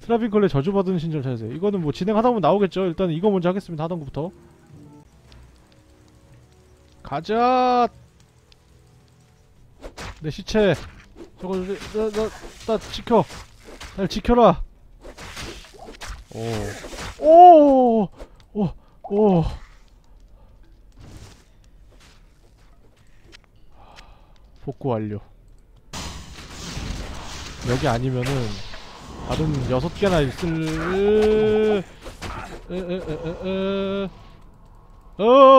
트라빈 걸레 저주받은 신전 찾으세요. 이거는 뭐 진행하다보면 나오겠죠. 일단 이거 먼저 하겠습니다. 하던 것부터 가자. 내 시체 저거 나 지켜. 날 지켜라. 오. 복구 완료. 여기 아니면은 다른 6개나 있을.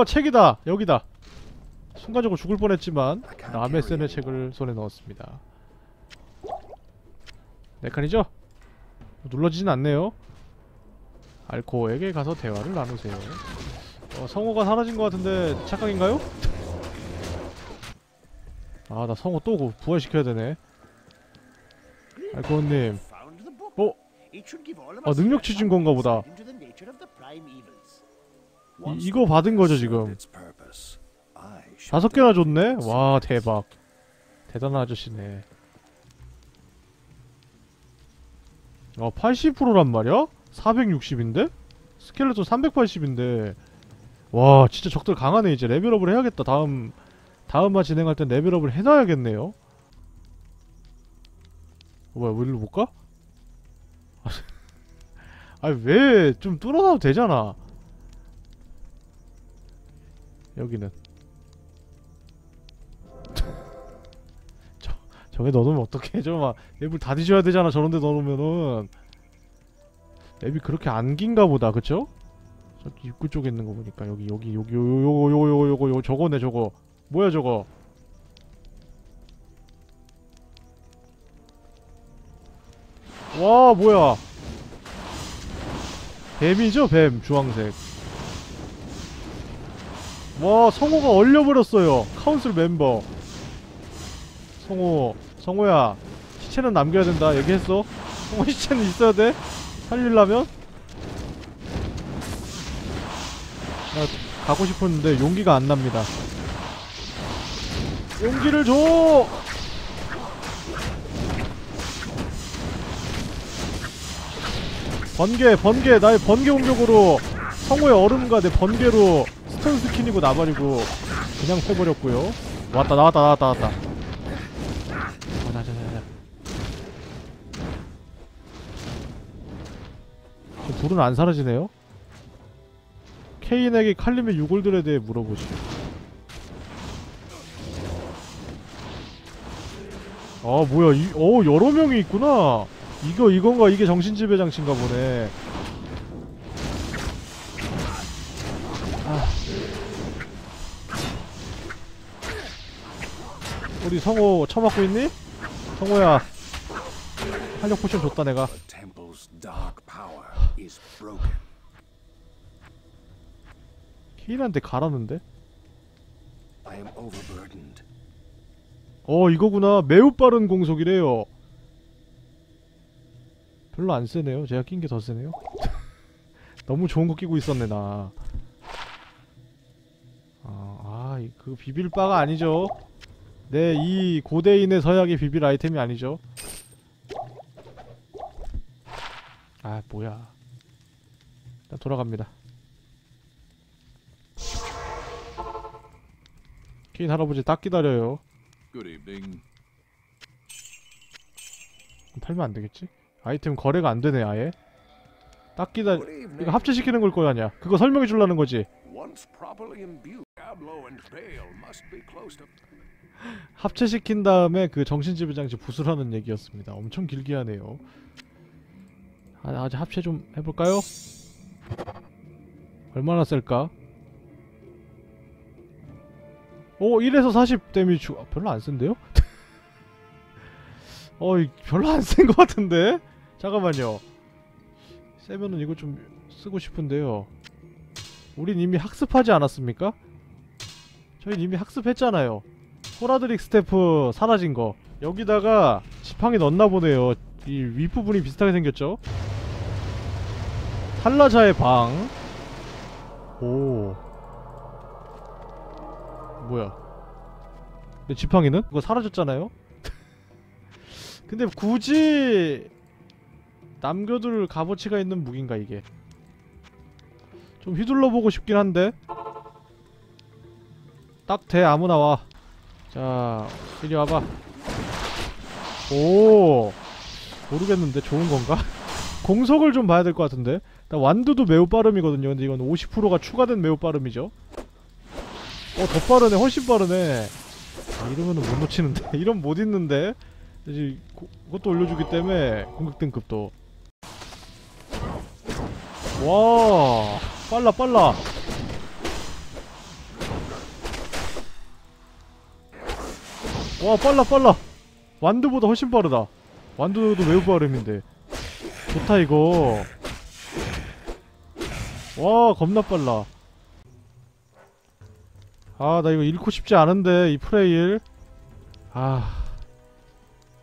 책이다. 여기다. 순간적으로 죽을 뻔했지만 남의 센의 책을 손에 넣었습니다. 네 칸이죠? 눌러지진 않네요. 알코에게 가서 대화를 나누세요. 성호가 사라진 것 같은데 착각인가요? 아, 나 성호 또 부활시켜야 되네. 알코님. 아, 능력 취준 건가 보다. 이거 받은 거죠 지금. 5개나 줬네? 와 대박. 대단한 아저씨네. 80%란 말이야? 460인데? 스켈레톤 380인데 와 진짜 적들 강하네. 이제 레벨업을 해야겠다. 다음화 진행할 땐 레벨업을 해놔야겠네요. 뭐야 우리로 못 가? 아니 왜 좀 뚫어놔도 되잖아. 여기는 저게 넣어놓으면 어떡해. 저거 막 맵을 다 뒤져야 되잖아. 저런데 넣어놓으면은. 맵이 그렇게 안 긴가 보다. 그쵸? 저 입구 쪽에 있는 거 보니까 여기 요거 저거네. 저거 뭐야 저거. 와 뭐야 뱀이죠? 뱀 주황색. 와 성호가 얼려버렸어요. 카운슬 멤버 성호야 시체는 남겨야 된다 얘기했어? 성호 시체는 있어야 돼? 살리려면? 나 가고 싶었는데 용기가 안 납니다. 용기를 줘! 번개! 나의 번개 공격으로 성호의 얼음과 내 번개로 스톤 스킨이고 나발이고 그냥 패버렸고요. 왔다 나왔다. 불은 안 사라지네요? 케인에게 칼림의 유골들에 대해 물어보시오. 아 뭐야 여러 명이 있구나. 이건가 이게 정신지배 장치인가 보네. 우리 성호 처맞고 있니? 성호야 활력 포션 줬다 내가. 케인한테 가라는데? 이거구나. 매우 빠른 공속이래요. 별로 안 세네요. 제가 낀 게 더 세네요. 너무 좋은 거 끼고 있었네 나. 그 비빌 바가 아니죠. 네, 이 고대인의 서약의 비빌 아이템이 아니죠. 아 뭐야. 일단 돌아갑니다. 케인 할아버지 딱 기다려요. 팔면 안 되겠지? 아이템 거래가 안 되네 아예. 딱 기다려. 이거 합체시키는 걸 거 아니야. 그거 설명해 주려는 거지. 합체시킨 다음에 그 정신지배 장치 부수라는 얘기였습니다. 엄청 길게 하네요. 아직 합체 좀 해볼까요? 얼마나 셀까? 오! 1에서 40 데미지 주... 별로 안 센데요? 별로 안 센 것 같은데? 잠깐만요. 세면은 이거 좀 쓰고 싶은데요. 우린 이미 학습하지 않았습니까? 저희는 이미 학습했잖아요. 호라드릭 스태프 사라진 거 여기다가 지팡이 넣었나 보네요. 이 윗부분이 비슷하게 생겼죠? 탈라자의 방. 오 뭐야 근데 지팡이는? 그거 사라졌잖아요? 근데 굳이 남겨둘 값어치가 있는 무기인가 이게? 좀 휘둘러보고 싶긴 한데 딱 대 아무나 와. 자 이리 와봐. 오 모르겠는데 좋은건가? 공석을 좀 봐야 될 것 같은데 일단 완두도 매우 빠름이거든요. 근데 이건 50%가 추가된 매우 빠름이죠. 더 빠르네. 훨씬 빠르네. 아, 이러면은 못 놓치는데 이러면 못 있는데 이제 그것도 올려주기 때문에 공격 등급도. 와 빨라 빨라. 와 빨라 빨라. 완두보다 훨씬 빠르다. 완두도 매우 빠름인데 좋다 이거. 와 겁나 빨라. 아 나 이거 잃고 싶지 않은데 이 프레일. 아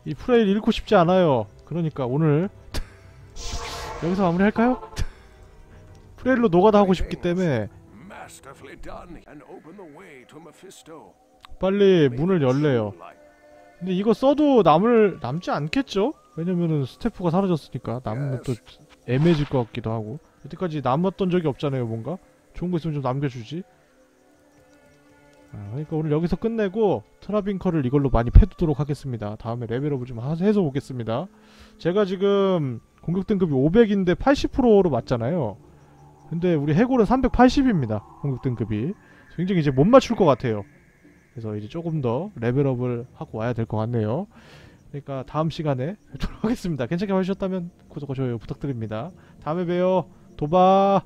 이 프레일 잃고 싶지 않아요. 그러니까 오늘 여기서 마무리 할까요? 프레일로 노가다 하고 싶기 때문에 빨리 문을 열래요. 근데 이거 써도 남지 않겠죠? 왜냐면은 스태프가 사라졌으니까 남으면 또 애매해질 것 같기도 하고. 여태까지 남았던 적이 없잖아요. 뭔가 좋은 거 있으면 좀 남겨주지. 그러니까 오늘 여기서 끝내고 트라빙커를 이걸로 많이 패두도록 하겠습니다. 다음에 레벨업을 좀 해서 보겠습니다. 제가 지금 공격 등급이 500인데 80%로 맞잖아요. 근데 우리 해골은 380입니다. 공격 등급이. 굉장히 이제 못 맞출 것 같아요. 그래서 이제 조금 더 레벨업을 하고 와야 될 것 같네요. 그러니까 다음 시간에 뵙도록 하겠습니다. 괜찮게 봐주셨다면 구독과 좋아요 부탁드립니다. 다음에 봬요. 도바!